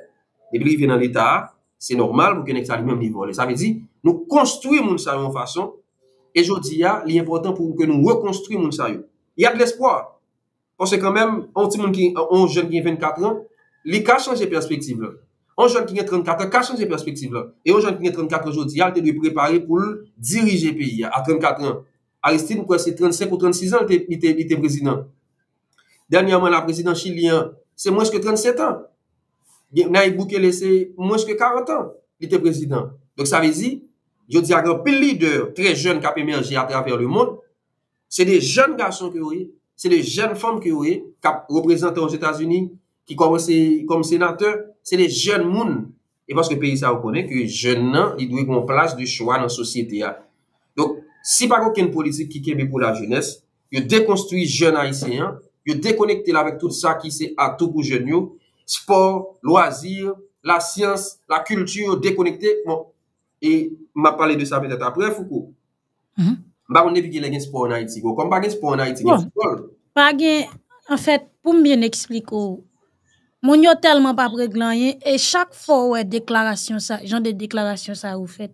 Et puis il vient dans l'État, c'est normal pour que nèg ça lui-même lui vole. Ça veut dire, nous construisons moun ça d'une façon, et je dis, il est important pour que nous reconstruisons moun ça. Il y a de l'espoir. Parce que quand même, un petit monde qui, un jeune qui a vingt-quatre ans, il a changé de perspective. Un jeune qui a trente-quatre ans, il a changé de perspective. Et un jeune qui a trente-quatre ans aujourd'hui, il a été préparé pour diriger le pays à trente-quatre ans. Aristide, c'est trente-cinq ou trente-six ans, il était président. Dernièrement, la présidente chilienne, c'est moins que trente-sept ans. Nayib Bukele, c'est moins que quarante ans, il était président. Donc ça veut dire, je dis à grand pile leader très jeune qui a émergé à travers le monde, c'est des jeunes garçons que vous voyez. C'est des jeunes femmes qui représentent aux États-Unis, qui commencent comme sénateurs. C'est des jeunes mounes. Et parce que le pays ça reconnaît que les jeunes, ils doivent prendre place de choix dans la société. Donc, si pas aucune politique qui est pour la jeunesse, ils déconstruisent les jeunes haïtiens, ils déconnectent avec tout ça qui c'est à tout pour les jeunes. Sport, loisirs, la science, la culture, déconnectés. Bon. Et je vais parler de ça peut-être après, Foucault. Mm-hmm. Bah, on est piqué les sports en Haïti. Comme pas les sports en Haïti, bon, football. Pas gain, en fait, pour bien expliquer, mon yo tellement pas régler et chaque fois ouais déclaration ça, genre de déclaration ça ou fait.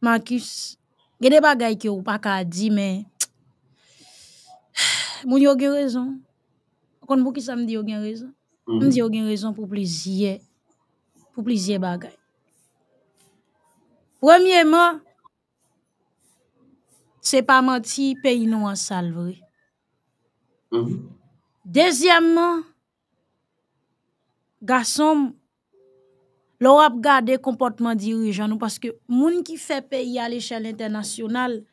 Marcus, il y a des bagailles que ou pas ka dire mais mon yo gen raison. Quand beaucoup ça me dit yo gen raison. On mm-hmm. dit yo gen raison pour plaisir. Pour plaisir bagaille. Premièrement, c'est pas menti, pays non en salvé. Mm-hmm. Deuxièmement, garçon, l'on a gardé comportement dirigeant, parce que moun qui fait pays à l'échelle internationale,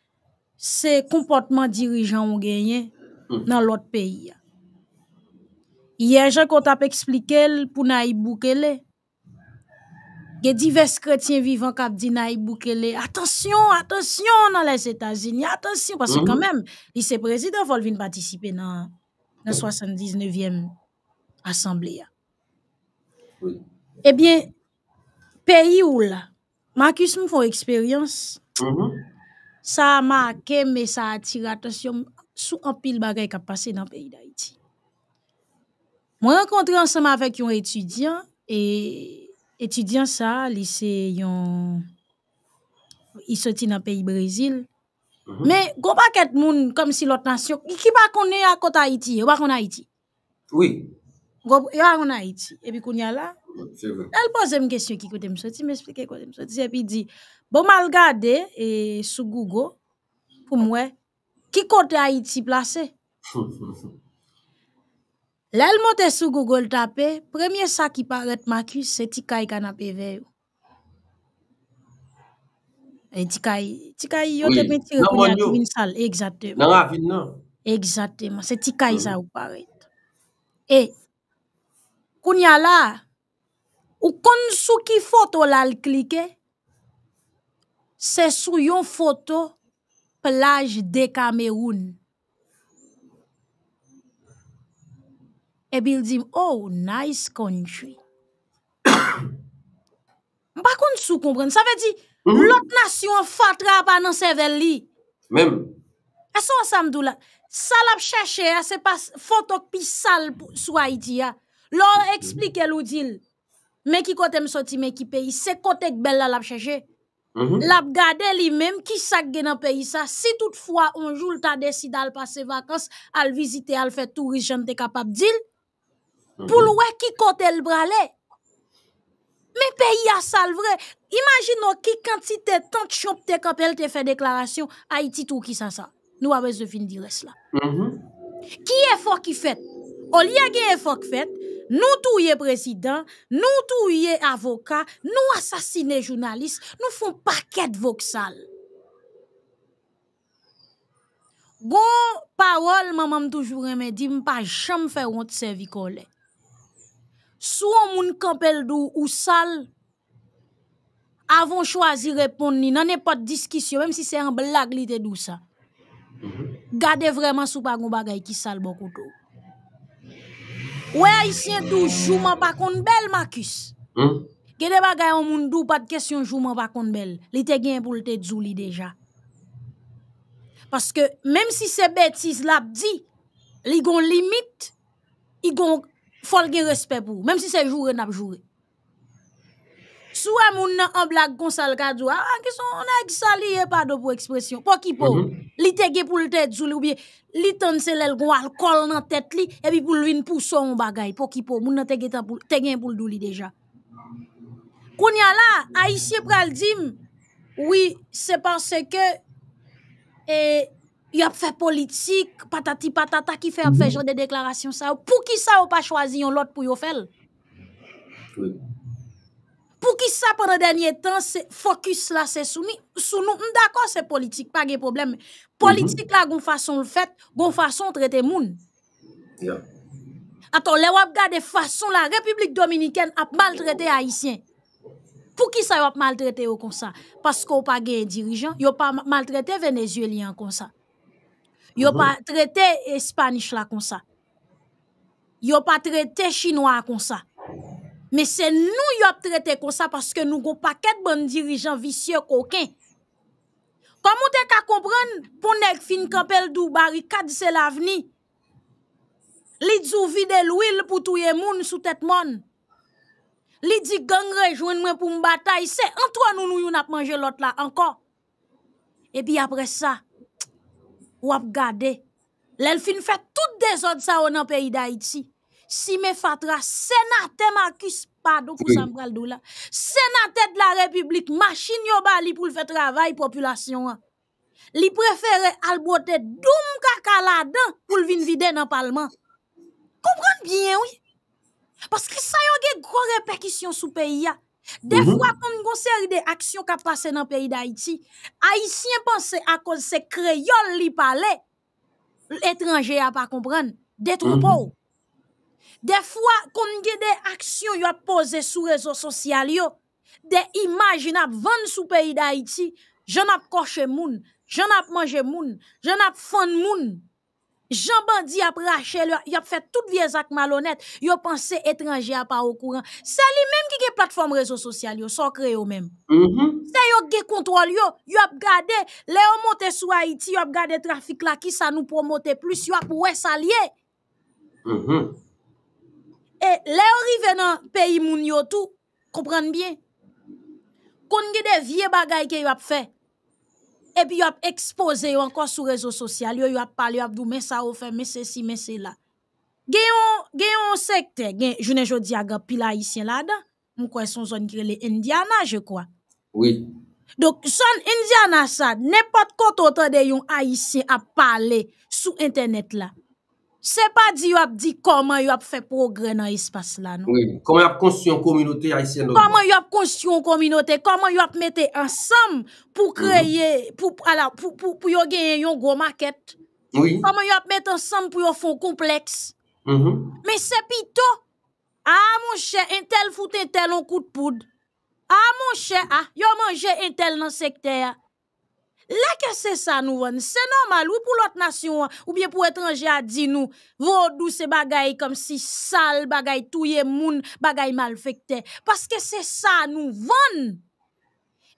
c'est comportement dirigeant ou gagné mm-hmm. dans l'autre pays. Hier, j'ai qu'on t'a expliqué pour Nayib Bukele. Il y a divers chrétiens vivants qui disent Nayib Bukele, attention, attention dans les États-Unis, attention, parce que mm-hmm. quand même, le président va venir participer dans la soixante-dix-neuvième Assemblée. Oui. Eh bien, pays où là, Marcus m'a fait expérience, mm-hmm. ça a marqué, mais ça a attiré l'attention sous un pile bagay qui a passé dans le pays d'Haïti. Moi, rencontré ensemble avec un étudiant et étudiant ça, lycée, yon... il sorti dans le pays Brésil. Mm-hmm. Mais, il n'y a pas qu'un monde comme si l'autre nation, qui va connaître à côté Haïti, il va connaître Haïti. Oui. Il va connaître Haïti. Et puis, il y a là, elle pose une question qui côté me sorti, m'expliquer quoi me sorti. Et puis, il dit, bon, mal regarder et sous Google, pour moi, qui côté Haïti placé? Là, elle monte sur Google taper, premier ça qui paraît Marcus, c'est Tikay Canapé Vert. Et Tikay, Tikay, yo te mettre pour la commune sale, exactement. Dans la ville, non. Exactement, c'est Tikay ça ou paraît. Et, kounya là, ou kon sou ki photo là le cliquer, c'est sou yon photo plage de Cameroun. Et puis il dit, oh, nice country. Par contre, sous comprendre, ça veut dire, mm -hmm. l'autre nation fatra pas dans cervelle li. Même. Et ça, ça me dit là, ça l'a cherché, c'est pas photo qui sale sur Haïti. L'on explique ou dit, mais qui côté me sorti, mais qui pays, c'est côté que Bella l'a cherché. L'a gardé lui-même, qui s'est gagné dans le pays ça. Si toutefois, un jour, tu as décidé de passer vacances, à le visiter, à le faire touriste, je ne suis capable de dire. Pour le voir qui côté le bralé. Mais pays a ça le vrai. Imaginons qui quantité de temps chopte quand elle te fait déclaration, Haïti tout qui ça ça. Nous avons besoin de dire cela. Qui est fort qui fait? Au lieu de effort qui fait, nous touye président, nous touye avocat, nous assassiner journalistes, nous font paquet de voxal. Bon parole, maman toujours aimé dit, m'pas jamais faire honte servi collé. Soit moun campel dou ou sale, avant choisir répondre ni nan n'importe discussion, même si c'est en blague li te dou ça. Gardez vraiment sous pas gon bagay qui sale bon couteau. Ouais, haïtien dou jouman pa konn bel Marcus. Hmm. Gade bagay on moun dou pas de question jouman pa konn bel. Li te gen pou te djou li déjà. Parce que même si c'est bêtise l'a dit, li gon limite, il gon faut gen respect pour, même si c'est jouer n'a jouer. Soit moun nan en blague kon sa l ka dou, ah qui sont on a salié pardon pour expression. Pour qui pour? Li te gen pou te djou ou bien li tande c'est l'el gon alcool dans tête li et puis pour lui pour son bagay pour qui pour moun nan te gen pou te gen pou dou li déjà. Konya la haïtien pral dim oui, c'est parce que et il a fait politique patati patata qui fait fait genre des déclarations ça pour qui ça ou pas choisi l'autre pour yo faire. Oui. Pour qui ça pendant dernier temps c'est focus là c'est soumis sous nous d'accord c'est politique pas de problème politique mm-hmm. là gon façon le fait gon façon traiter moun. Yeah. Attends les wap gade façon la République dominicaine a maltraité haïtien. Pour qui ça va maltraiter comme ça? Parce qu'on pas gain dirigeant, yo pas maltraité vénézuélien comme ça. Yo mm-hmm. pas traité espagnol là comme ça. Yo pas traité chinois comme ça. Mais c'est nous yo traité comme ça parce que nous gon paquet bon dirigeant vicieux coquin. Comment t'es qu'à comprendre pour nèg fin campel dou barricade c'est l'avenir. Li djou vide l'huile pour touyer moun sous tête moun. Li di gang rejoindre moi pour me bataille, c'est Antoine nous nous n'a mangé l'autre là encore. Et puis après ça, ou a regarder. L'elfine fait toutes des ordres ça dans pays d'Haïti. Si mes fatra sénateur Marcus pardon pour ça m'bral dou là. Sénateur de la République machine yo bali pour le faire travail population. Li préférer alboter doum kaka là-dedans pour le vinn vider dans parlement. Comprendre bien oui. Parce que ça y a des grosses répercussions sur le pays. Des mm-hmm. fois, quand on conseille des actions qui passent dans le pays d'Haïti, Haïtiens pensent à cause de ces créoles qui parlent, l'étranger n'a pas comprendre, des troupeaux. Mm-hmm. Des fois, quand on a des actions qui posées sur les réseaux sociaux, des images qui vendent sur le pays d'Haïti, je n'ai coché moun, je n'ai mangé moun, je n'ai fan moun. Jean Bandi a braché, il a fait toutes vieilles actes malhonnêtes, il a pensé étranger à pas au courant. C'est lui-même qui a une plateforme réseau social, il a créé lui-même. C'est lui qui a contrôle, il a gardé, il a monté sur Haïti, il a gardé le trafic là, qui ça nous promote plus, il a pour s'allier. Mm-hmm. Et il arrive dans le pays moun tout, comprenez bien. Quand il y a des vieux bagailles qu'il a fait, et puis, il a exposé encore sur les réseaux sociaux. Il a parlé, il a dit, mais ça, on fait, mais ceci, mais cela. Il y a un secteur, je ne dis pas, il y a haïtien là-dedans. Je crois que c'est une zone qui est Indiana, je crois. Oui. Donc, zone Indiana, ça, n'importe quoi, autant de haïtien à parler sur Internet là. Ce n'est pas dit, il a dit comment il a fait progrès dans l'espace là. Non? Oui, comment il a construit une communauté haïtienne. Comment il a construit une communauté, comment il a mis ensemble pour créer, mm-hmm. pour, alors, pour, pour, pour gagner une grosse maquette. Oui. Comment il a mis ensemble pour faire un complexe. Mm-hmm. Mais c'est plutôt, ah mon cher, un tel fout un tel un coup de poudre. Ah mon cher, ah, il a mangé un tel dans le secteur. Là que c'est ça nous vend, c'est normal ou pour l'autre nation ou bien pour étranger a dit nous vos douces bagailles comme si sale bagaille touye moun bagaille malfecté parce que c'est ça nous vend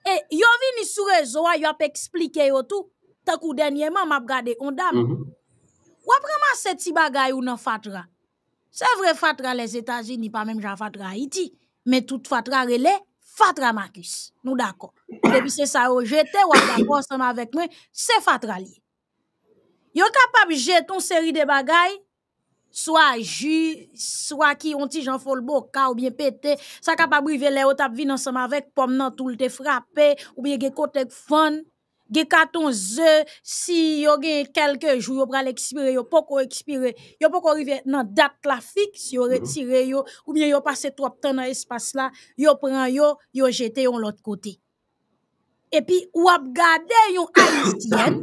et yo vini sur réseau yo a expliquer yo tout tant que dernièrement m'a regardé on dame ou après ma cette ti bagaille ou nan fatra C'est vrai, Fatra les États-Unis, pas même Jean Fatra Haïti, mais toute Fatra relais, Fatra Marcus. Nous d'accord. Depuis c'est ça, jeté ou d'accord ensemble avec moi, c'est Fatra lié. Yon capable jeter une série de bagailles, soit jus, soit qui ont ti Jean Folbo, ou bien pété, ça capable briver les autres vin ensemble avec pomme nan tout te frappé, ou bien gen kote fon. Ge carton zeu si yo gen quelques jours yo pral expirer yo poko expirer yo poko arriver nan date la fixe yo retire yo ou bien yo passer trop temps dans espace là yo prend yo yo jeter yon l'autre côté et puis ou ap gade yon haïtienne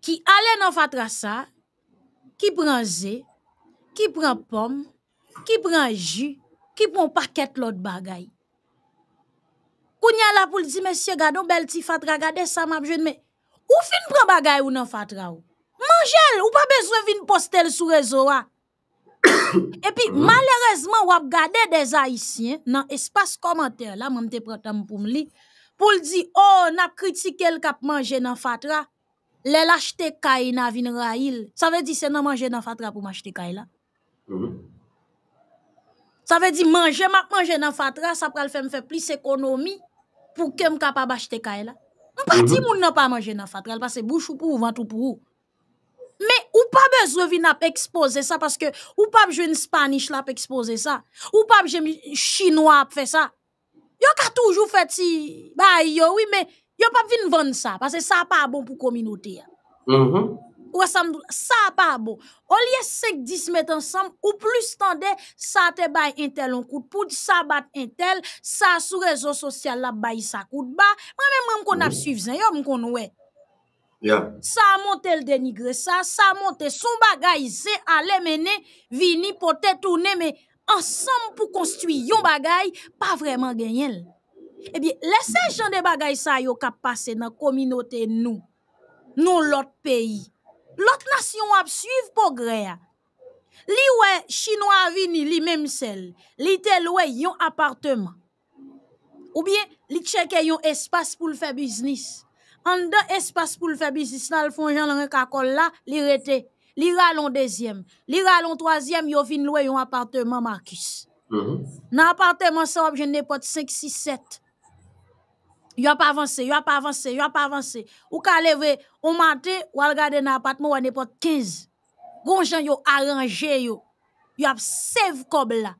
qui allait nan fatra ça qui prend zé qui prend pomme qui prend jus qui prend paquet l'autre bagay. Kounya la pou di monsieur gado bel ti fatra gade ça m'a jeune mais ou fin prend bagay ou nan fatra ou mangel ou pas besoin vinn postel sou réseau a et puis malheureusement ou ap gade des haïtiens nan espace commentaire là m'm te prend tam pou m'li pou di oh n'a critiquer le k'ap manger nan fatra les l'acheter kay na vinn rail ça veut dire c'est nan manger nan fatra pour m'acheter kay là. Ça veut dire manger m'a manger nan fatra ça pral faire me faire plus économie pour que me capable acheter kay là. On pas dit moun nan pas manger nan fatra, parce que bouche ou pour ventre ou pour. Mais ou pas besoin venir exposer ça parce que ou pas jeune spanish là exposer ça, ou pas jeune chinois faire ça. Yo ka toujours fait ti bah yo oui mais yo pas venir vendre ça parce que ça pas bon pour communauté. Mhm. Ou ça ça pas bon. Au lieu cinq dix mettre ensemble ou plus tendez ça te bail intel on coup pour ça bat intel ça sur réseau social la bail ça coup de bas moi même qu'on a suivre ça yo qu'on ouais. Yeah. Ça monter le dénigrer ça ça monter son bagage c'est aller mener vini porter tourner mais ensemble pour construire un bagage pas vraiment gagner. Eh bien laissez gens de bagage ça yo cap passer dans communauté nous. Non l'autre pays. L'autre nation a suivre progrès. Li ouais chinois vini li même sel, li tel ouais yon appartement. Ou bien li checker yon espace pour le faire business. En dedans espace pour le faire business là, le font Jean Laurent Kakol là, li rete, li ralon deuxième, li ralon troisième, yo vinn louer yon appartement Marcus. Mm-hmm. Nan appartement ça obje ne pot cinq six sept. Yo pas avancé, yo pas avancé, yo pas avancé. Ou ka lever au matin, ou regarder dans appartement ou n'importe quinze. Gon jan yo arranger yo. Yo a save kob la.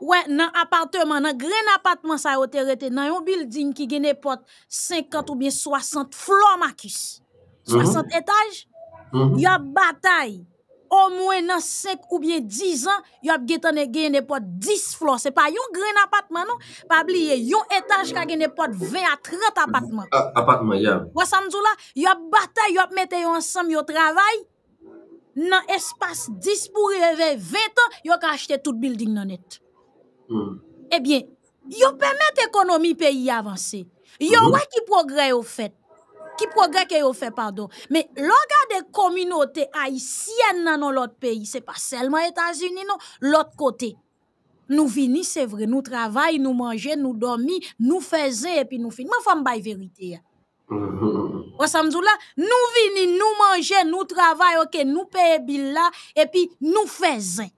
Ouais, dans appartement, dans grand appartement ça yo te rete dans yon building qui gen n'importe cinquante ou bien soixante floor Marcus. soixante mm-hmm. étages. Mm-hmm. Yo a bataille. Au moins dans cinq ou bien dix ans, y a gagné n'importe dix floors. C'est pas un grand appartement non, pas oublier, yon étage ka gagné n'importe vingt à trente appartements. Appartement ya. Wa samedi là, y a bataille, y a mettre ensemble, y a travail. Dans espace dix pour rêver vingt ans, y a acheté tout building nan net. Mm. Eh bien, y a permettre économie pays avancer. Y a ouais qui progrès au fait. Qui progrès que yo fait pardon mais l'on des communautés haïtiennes dans l'autre pays c'est pas seulement États-Unis non l'autre côté nous vini c'est vrai nous travaillons, nous manger nous dormi nous faisons et puis nous fin moi femme bail vérité on samedi là nous vini nous manger nous travaillons, OK nous payer bill là et puis nous faisons